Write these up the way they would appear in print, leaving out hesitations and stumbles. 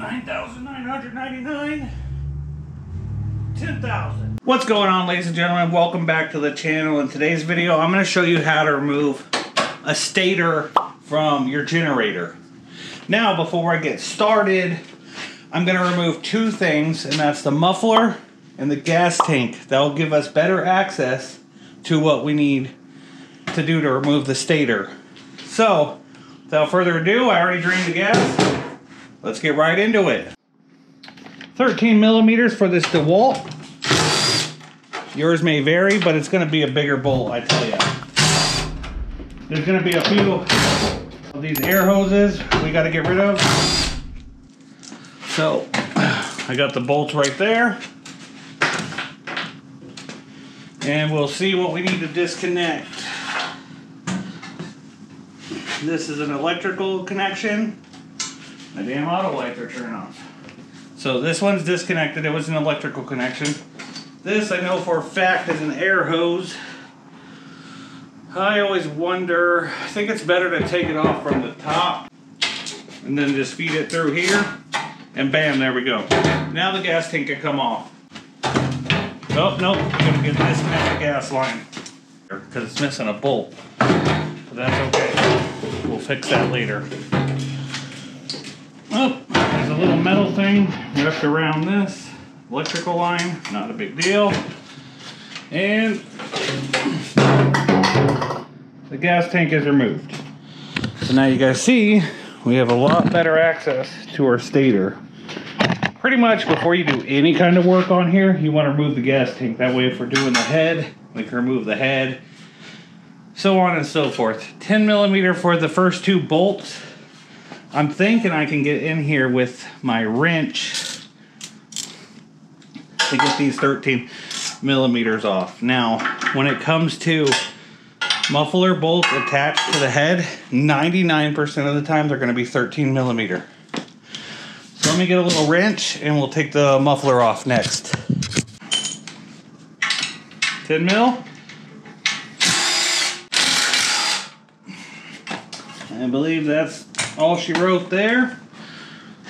$9,999. $10,000. What's going on, ladies and gentlemen? Welcome back to the channel. In today's video, I'm going to show you how to remove a stator from your generator. Now, before I get started, I'm going to remove two things, and that's the muffler and the gas tank. That'll give us better access to what we need to do to remove the stator. So, without further ado, I already drained the gas. Let's get right into it. 13 millimeters for this DeWalt. Yours may vary, but it's going to be a bigger bolt, I tell you. There's going to be a few of these air hoses we got to get rid of. So, I got the bolts right there. And we'll see what we need to disconnect. This is an electrical connection. My damn auto lights are turning off. So this one's disconnected. It was an electrical connection. This, I know for a fact, is an air hose. I always wonder, I think it's better to take it off from the top and then just feed it through here. And bam, there we go. Now the gas tank can come off. Oh, nope, I'm gonna get this at the gas line because it's missing a bolt. But that's okay, we'll fix that later. Oh, there's a little metal thing wrapped around this electrical line, not a big deal. And the gas tank is removed. So now you guys see, we have a lot better access to our stator. Pretty much before you do any kind of work on here, you want to remove the gas tank. That way if we're doing the head, we can remove the head, so on and so forth. 10 millimeter for the first two bolts. I'm thinking I can get in here with my wrench to get these 13 millimeters off. Now, when it comes to muffler bolts attached to the head, 99% of the time they're going to be 13 millimeter. Let me get a little wrench and we'll take the muffler off next. 10 mil. I believe that's all she wrote there.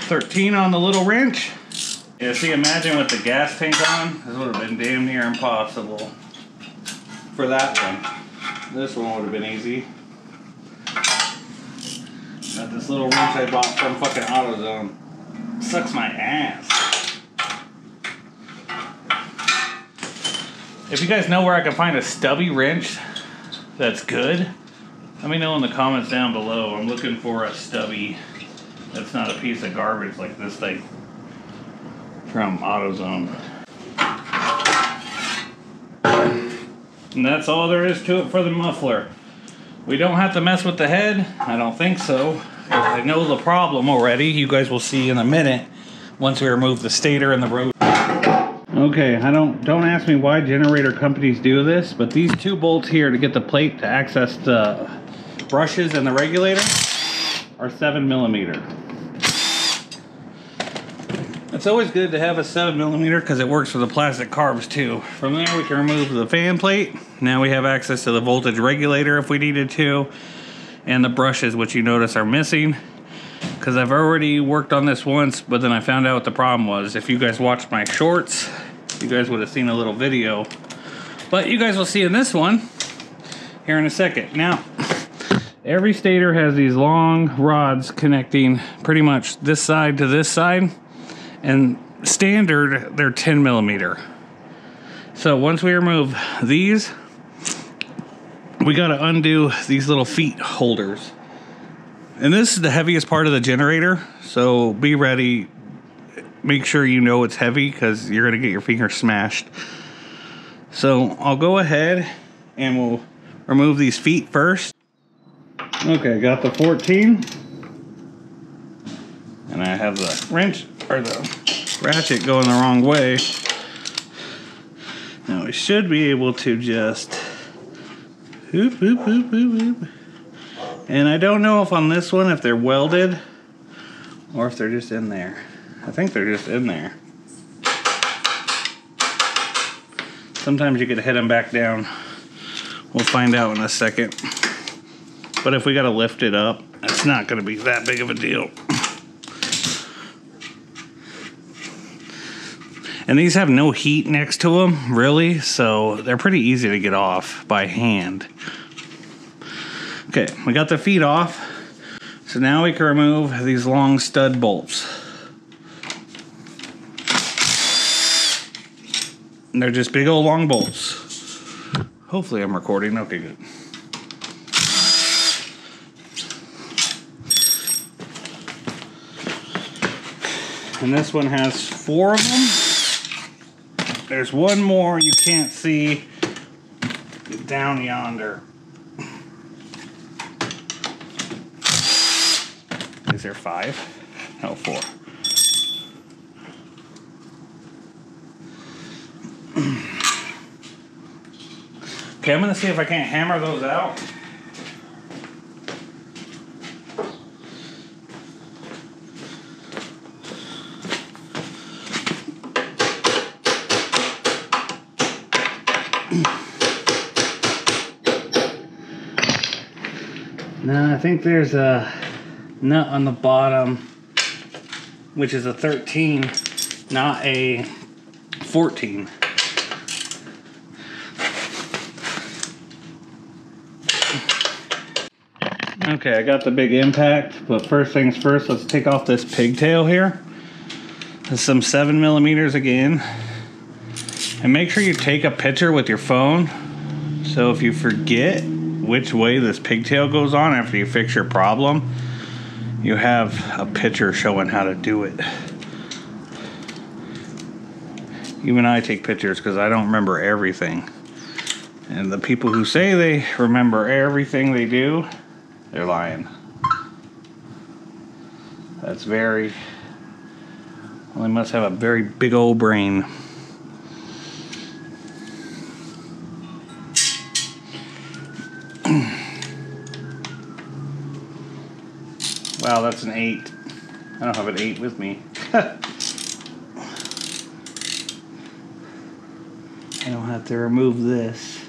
13 on the little wrench. Yeah, see, imagine with the gas tank on, this would have been damn near impossible for that one. This one would have been easy. Got this little wrench I bought from fucking AutoZone. Sucks my ass. If you guys know where I can find a stubby wrench that's good, let me know in the comments down below. I'm looking for a stubby that's not a piece of garbage like this thing from AutoZone. And that's all there is to it for the muffler. We don't have to mess with the head. I don't think so. I know the problem already. You guys will see in a minute once we remove the stator and the rotor. Okay, I don't ask me why generator companies do this, but these two bolts here to get the plate to access the brushes and the regulator are 7 millimeter. It's always good to have a 7 millimeter because it works for the plastic carbs too. From there we can remove the fan plate. Now we have access to the voltage regulator if we needed to. And the brushes, which you notice are missing because I've already worked on this once, but then I found out what the problem was. If you guys watched my shorts, you guys would have seen a little video, but you guys will see in this one here in a second. Now, every stator has these long rods connecting pretty much this side to this side, and standard they're 10 millimeter. So once we remove these, we gotta undo these little feet holders. And this is the heaviest part of the generator, so be ready. Make sure you know it's heavy because you're gonna get your finger smashed. So I'll go ahead and we'll remove these feet first. Okay, got the 14. And I have the wrench, or the ratchet going the wrong way. Now we should be able to just hoop, hoop, hoop, hoop, hoop. And I don't know if on this one, if they're welded or if they're just in there. I think they're just in there. Sometimes you could head them back down. We'll find out in a second. But if we gotta lift it up, it's not gonna be that big of a deal. And these have no heat next to them, really, so they're pretty easy to get off by hand. Okay, we got the feet off, so now we can remove these long stud bolts. And they're just big old long bolts. Hopefully I'm recording. Okay, good. And this one has 4 of them. There's one more you can't see down yonder. Is there 5? No, 4. Okay, I'm gonna see if I can't hammer those out. Now I think there's a nut on the bottom, which is a 13, not a 14. Okay, I got the big impact, but first things first, let's take off this pigtail here. There's some 7mm again. And make sure you take a picture with your phone. So if you forget which way this pigtail goes on after you fix your problem, you have a picture showing how to do it. Even I take pictures because I don't remember everything. And the people who say they remember everything they do, they're lying. Well, they must have a very big old brain. Wow, that's an 8. I don't have an 8 with me. I don't have to remove this,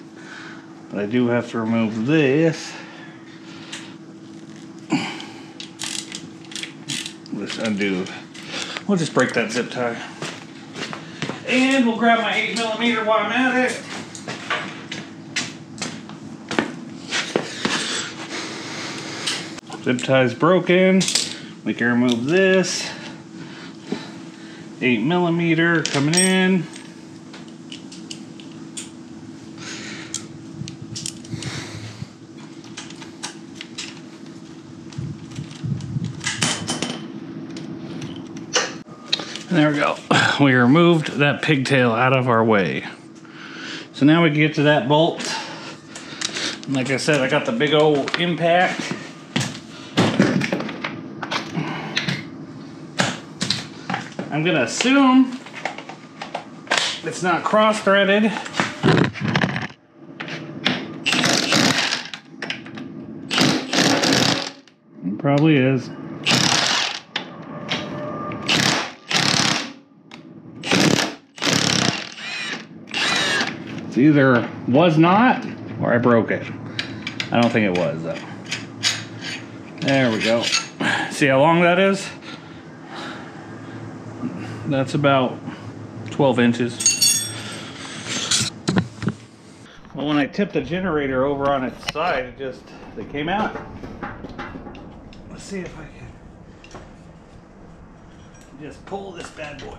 but I do have to remove this. Let's undo. We'll just break that zip tie. And we'll grab my 8mm while I'm at it. Zip tie's broken. We can remove this. 8mm coming in. And there we go. We removed that pigtail out of our way. So now we can get to that bolt. And like I said, I got the big old impact. I'm gonna assume it's not cross-threaded. It probably is. It's either was not or I broke it. I don't think it was though. There we go. See how long that is? That's about 12 inches. Well, when I tipped the generator over on its side, it just, they came out. Let's see if I can just pull this bad boy.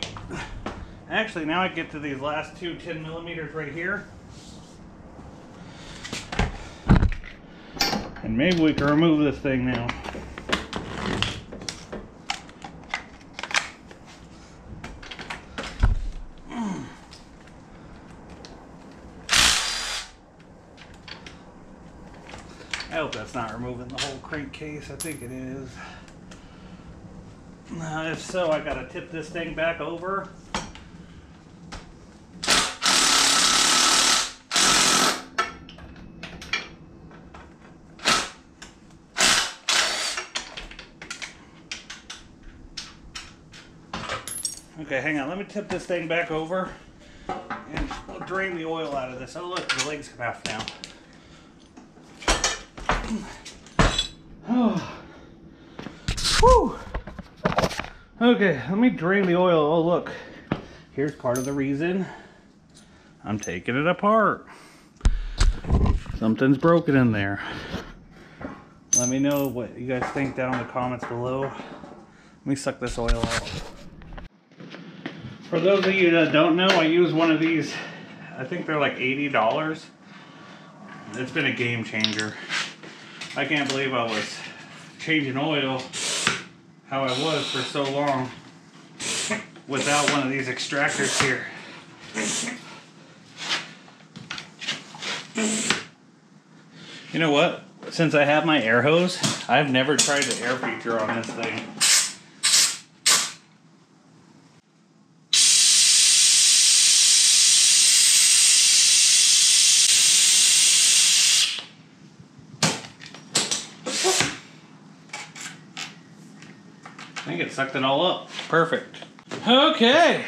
Actually, now I get to these last two 10mm right here. And maybe we can remove this thing now. I hope that's not removing the whole crankcase. I think it is. If so, I gotta tip this thing back over. Okay, hang on. Let me tip this thing back over and we'll drain the oil out of this. Oh, look, the legs come off now. Oh. Whew. Okay, let me drain the oil. Oh, look, here's part of the reason I'm taking it apart. Something's broken in there. Let me know what you guys think down in the comments below. Let me suck this oil out. For those of you that don't know, I use one of these. I think they're like $80. It's been a game changer. I can't believe I was changing oil how I was for so long without one of these extractors here. You know what? Since I have my air hose, I've never tried the air feature on this thing. I think it sucked it all up. Perfect. Okay,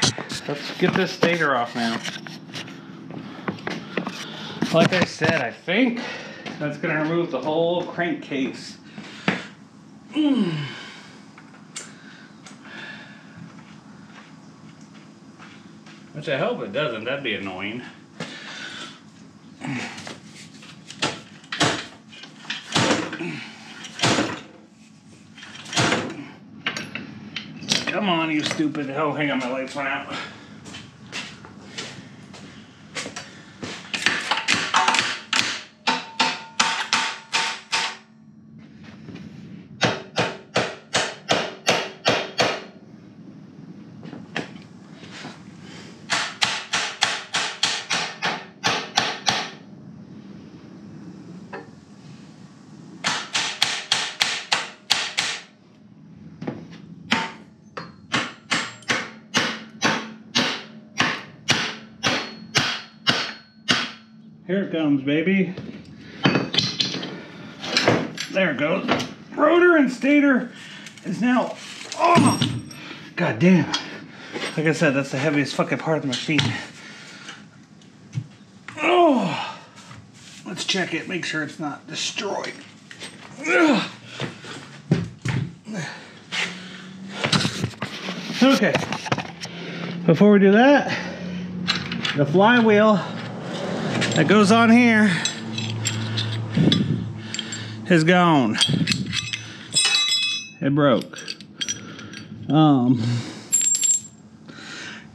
let's get this stator off now. Like I said, I think that's going to remove the whole crankcase. Which I hope it doesn't. That'd be annoying. Come on, you stupid. Oh, hang on, my lights went out. Here it comes, baby. There it goes. Rotor and stator is now off. God damn. Like I said, that's the heaviest fucking part of the machine. Oh, let's check it. Make sure it's not destroyed. Ugh. Okay. Before we do that, the flywheel that goes on here is gone. It broke.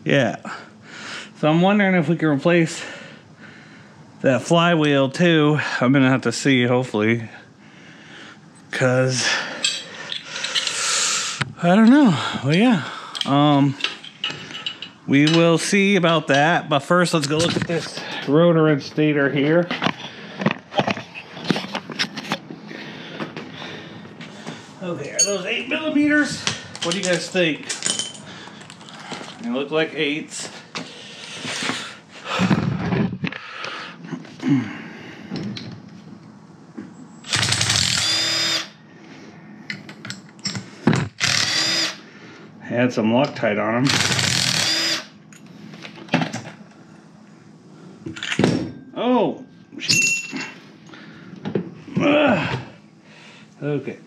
Yeah. So I'm wondering if we can replace that flywheel too. I'm gonna have to see, hopefully, cause I don't know. Well, yeah. We will see about that. But first, let's go look at this rotor and stator here. Okay, are those 8 millimeters? What do you guys think? They look like 8s. Had some Loctite on them. Oh, okay.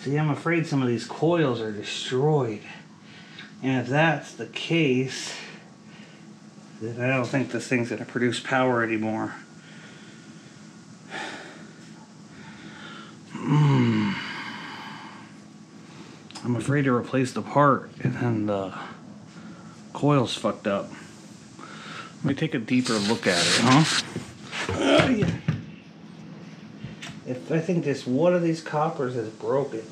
See, I'm afraid some of these coils are destroyed. And if that's the case, then I don't think this thing's going to produce power anymore. I'm afraid to replace the part and then the coil's fucked up. Let me take a deeper look at it, huh? Yeah. If I think this one of these coppers is broken.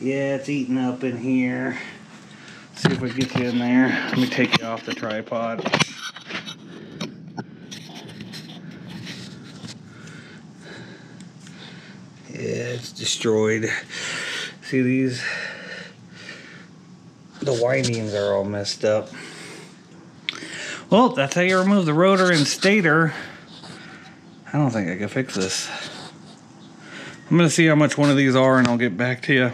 Yeah, it's eating up in here. Let's see if we can get you in there. Let me take you off the tripod. Yeah, it's destroyed. See these? The windings are all messed up. Well, that's how you remove the rotor and stator. I don't think I can fix this. I'm gonna see how much one of these are and I'll get back to you.